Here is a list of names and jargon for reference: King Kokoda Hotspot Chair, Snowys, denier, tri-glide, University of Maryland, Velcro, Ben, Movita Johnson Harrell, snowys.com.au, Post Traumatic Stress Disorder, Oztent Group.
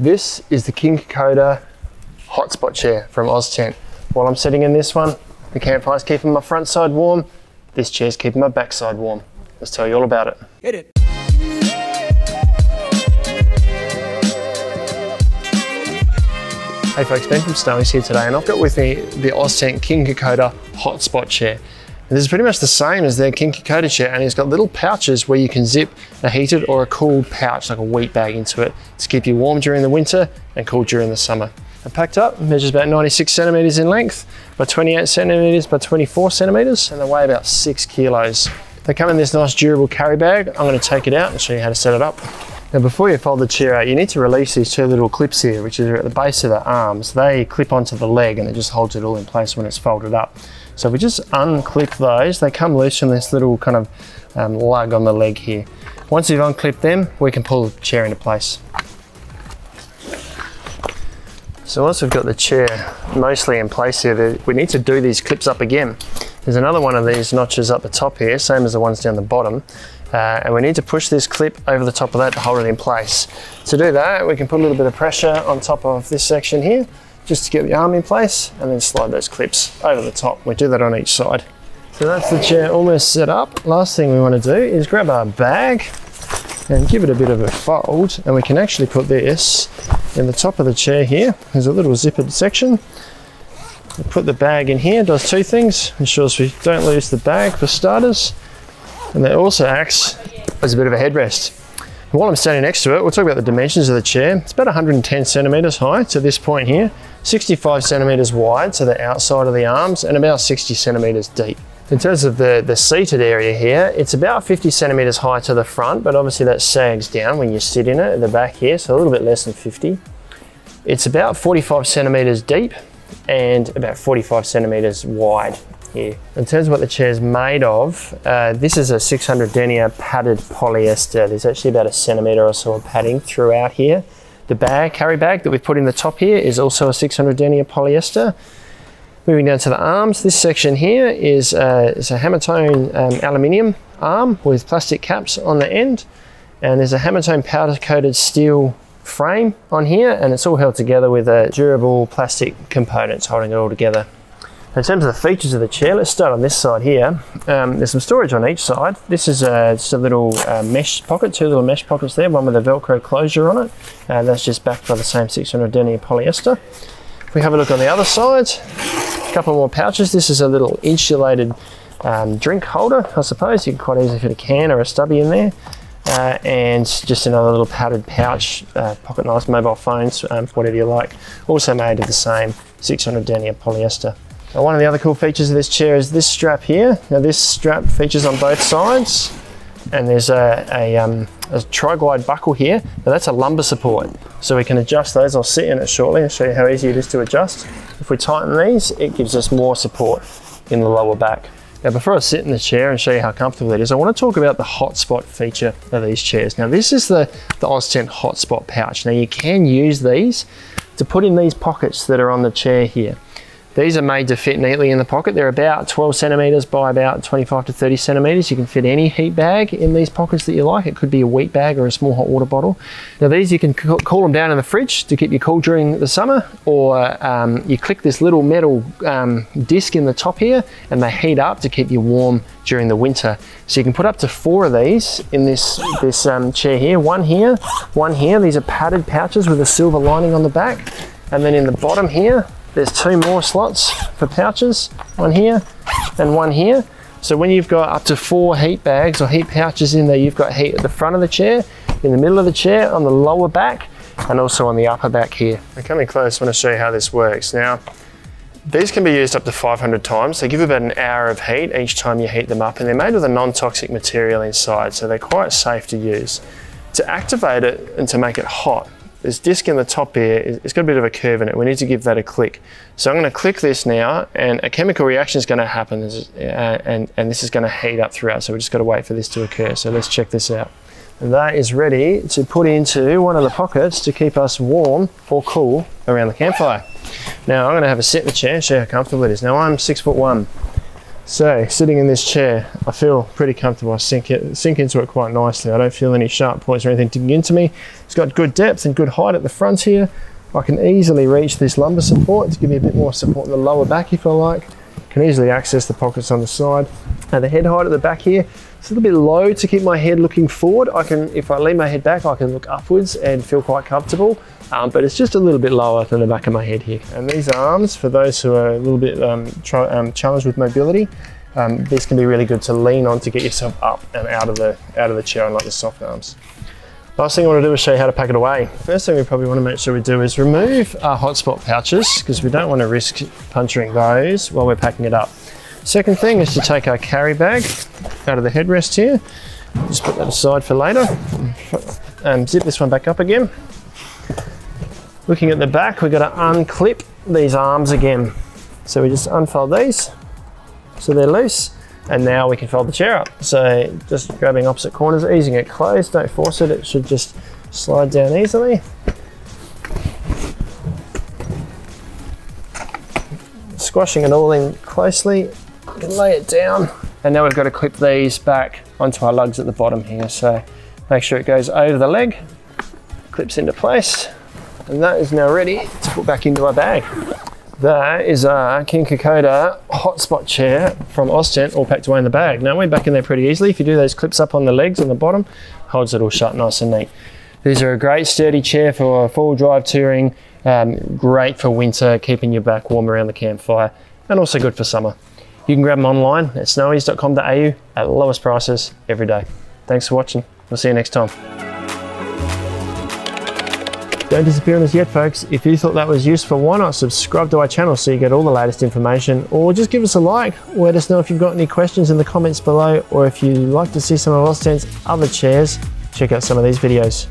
This is the King Kokoda Hotspot Chair from Oztent. While I'm sitting in this one, the campfire's keeping my front side warm. This chair's keeping my backside warm. Let's tell you all about it. Hit it. Hey folks, Ben from Snowys here today, and I've got with me the Oztent King Kokoda Hotspot Chair. And this is pretty much the same as their King Kokoda chair, and it's got little pouches where you can zip a heated or a cooled pouch, like a wheat bag, into it to keep you warm during the winter and cool during the summer. And packed up, measures about 96 centimeters in length by 28 centimeters by 24 centimeters, and they weigh about 6 kilos. They come in this nice durable carry bag. I'm going to take it out and show you how to set it up. Now, before you fold the chair out, you need to release these two little clips here, which are at the base of the arms. They clip onto the leg and it just holds it all in place when it's folded up. So if we just unclip those, they come loose from this little kind of lug on the leg here. Once you've unclipped them, we can pull the chair into place. So once we've got the chair mostly in place here, we need to do these clips up again. There's another one of these notches up the top here, same as the ones down the bottom. And we need to push this clip over the top of that to hold it in place. To do that, we can put a little bit of pressure on top of this section here, just to get the arm in place, and then slide those clips over the top. We do that on each side. So that's the chair almost set up. Last thing we want to do is grab our bag and give it a bit of a fold, and we can actually put this in the top of the chair here. There's a little zippered section. We put the bag in here, does two things. Ensures we don't lose the bag for starters, and it also acts as a bit of a headrest. And while I'm standing next to it, we'll talk about the dimensions of the chair. It's about 110 centimeters high to this point here, 65 centimeters wide to the outside of the arms, and about 60 centimeters deep. In terms of the seated area here, it's about 50 centimeters high to the front, but obviously that sags down when you sit in it at the back here, so a little bit less than 50. It's about 45 centimeters deep and about 45 centimeters wide here. In terms of what the chair's made of, this is a 600 denier padded polyester. There's actually about a centimeter or so of padding throughout here. The bag, carry bag that we've put in the top here is also a 600 denier polyester. Moving down to the arms, this section here is it's a hammertone aluminium arm with plastic caps on the end. And there's a hammertone powder coated steel frame on here, and it's all held together with a durable plastic components holding it all together. In terms of the features of the chair, let's start on this side here. There's some storage on each side. This is just a little mesh pocket, two little mesh pockets there, one with a Velcro closure on it. That's just backed by the same 600 denier polyester. If we have a look on the other side, a couple more pouches. This is a little insulated drink holder, I suppose. You can quite easily fit a can or a stubby in there. And just another little padded pouch, pocket knives, mobile phones, whatever you like. Also made of the same 600 denier polyester. Now, one of the other cool features of this chair is this strap here. Now this strap features on both sides, and there's a tri-glide buckle here. Now that's a lumbar support, so we can adjust those. I'll sit in it shortly and show you how easy it is to adjust. If we tighten these, it gives us more support in the lower back. Now, before I sit in the chair and show you how comfortable it is, I want to talk about the hotspot feature of these chairs. Now, this is the Oztent hotspot pouch. Now, you can use these to put in these pockets that are on the chair here. These are made to fit neatly in the pocket. They're about 12 centimeters by about 25 to 30 centimeters. You can fit any heat bag in these pockets that you like. It could be a wheat bag or a small hot water bottle. Now these, you can cool them down in the fridge to keep you cool during the summer, or you click this little metal disc in the top here and they heat up to keep you warm during the winter. So you can put up to 4 of these in this chair here. One here, one here. These are padded pouches with a silver lining on the back. And then in the bottom here, there's 2 more slots for pouches, one here and one here. So when you've got up to 4 heat bags or heat pouches in there, you've got heat at the front of the chair, in the middle of the chair, on the lower back, and also on the upper back here. I'm coming close, I want to show you how this works. Now, these can be used up to 500 times. They give about an hour of heat each time you heat them up, and they're made with a non-toxic material inside, so they're quite safe to use. To activate it and to make it hot, this disc in the top here, it's got a bit of a curve in it. We need to give that a click. So I'm going to click this now, and a chemical reaction is going to happen, and this is going to heat up throughout. So we've just got to wait for this to occur. So let's check this out. And that is ready to put into one of the pockets to keep us warm or cool around the campfire. Now I'm going to have a sit in the chair and show you how comfortable it is. Now I'm 6'1". So sitting in this chair, I feel pretty comfortable. I sink into it quite nicely. I don't feel any sharp points or anything digging into me. It's got good depth and good height at the front here. I can easily reach this lumbar support to give me a bit more support in the lower back if I like. Can easily access the pockets on the side. And the head height at the back here, it's a little bit low to keep my head looking forward. I can, if I lean my head back, I can look upwards and feel quite comfortable. But it's just a little bit lower than the back of my head here. And these arms, for those who are a little bit challenged with mobility, this can be really good to lean on to get yourself up and out of the chair, unlike the soft arms. Last thing I want to do is show you how to pack it away. First thing we probably want to make sure we do is remove our hotspot pouches, because we don't want to risk puncturing those while we're packing it up. Second thing is to take our carry bag out of the headrest here. Just put that aside for later. Zip this one back up again. Looking at the back, we've got to unclip these arms again. So we just unfold these so they're loose. And now we can fold the chair up. So just grabbing opposite corners, easing it closed, don't force it. It should just slide down easily. Squashing it all in closely, we can lay it down. And now we've got to clip these back onto our lugs at the bottom here. So make sure it goes over the leg, clips into place. And that is now ready to put back into our bag. That is our King Kokoda Hotspot Chair from Oztent, all packed away in the bag. Now we're back in there pretty easily. If you do those clips up on the legs on the bottom, holds it all shut nice and neat. These are a great sturdy chair for four-wheel drive touring, great for winter, keeping your back warm around the campfire, and also good for summer. You can grab them online at snowys.com.au at the lowest prices every day. Thanks for watching. We'll see you next time. Don't disappear on us yet, folks. If you thought that was useful, why not subscribe to our channel so you get all the latest information, or just give us a like. Let us know if you've got any questions in the comments below, or if you'd like to see some of Oztent's other chairs, check out some of these videos.